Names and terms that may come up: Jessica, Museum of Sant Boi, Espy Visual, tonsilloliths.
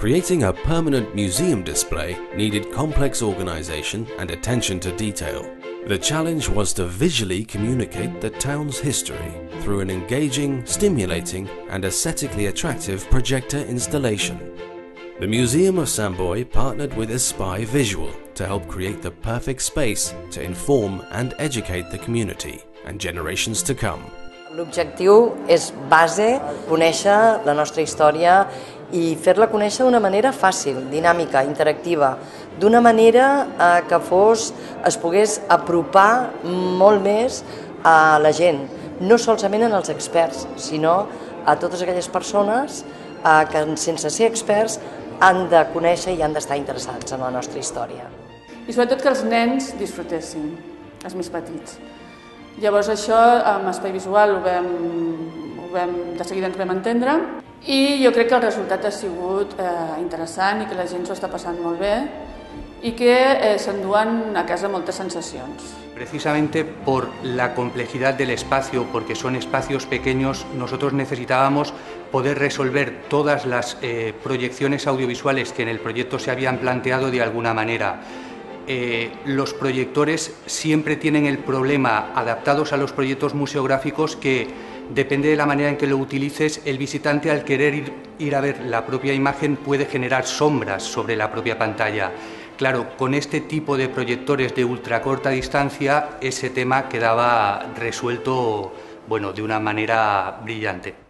Creating a permanent museum display needed complex organization and attention to detail. The challenge was to visually communicate the town's history through an engaging, stimulating and aesthetically attractive projector installation. The Museum of Sant Boi partnered with Espy Visual to help create the perfect space to inform and educate the community and generations to come. L'objectiu és base, conèixer la nostra història i fer-la conèixer d'una manera fàcil, dinàmica, interactiva, d'una manera que es pogués apropar molt més a la gent, no solament als experts, sinó a totes aquelles persones que, sense ser experts, han de conèixer i han d'estar interessats en la nostra història. I sobretot que els nens disfrutessin, els més petits. Llavors això amb Espy Visual de seguida ens vam entendre i jo crec que el resultat ha sigut interessant i que la gent s'ho està passant molt bé y que se endúan a casa muchas sensaciones. Precisamente por la complejidad del espacio, porque son espacios pequeños, nosotros necesitábamos poder resolver todas las proyecciones audiovisuales que en el proyecto se habían planteado de alguna manera. Los proyectores siempre tienen el problema, adaptados a los proyectos museográficos, que depende de la manera en que lo utilices, el visitante al querer ir a ver la propia imagen puede generar sombras sobre la propia pantalla. Claro, con este tipo de proyectores de ultracorta distancia, ese tema quedaba resuelto, bueno, de una manera brillante.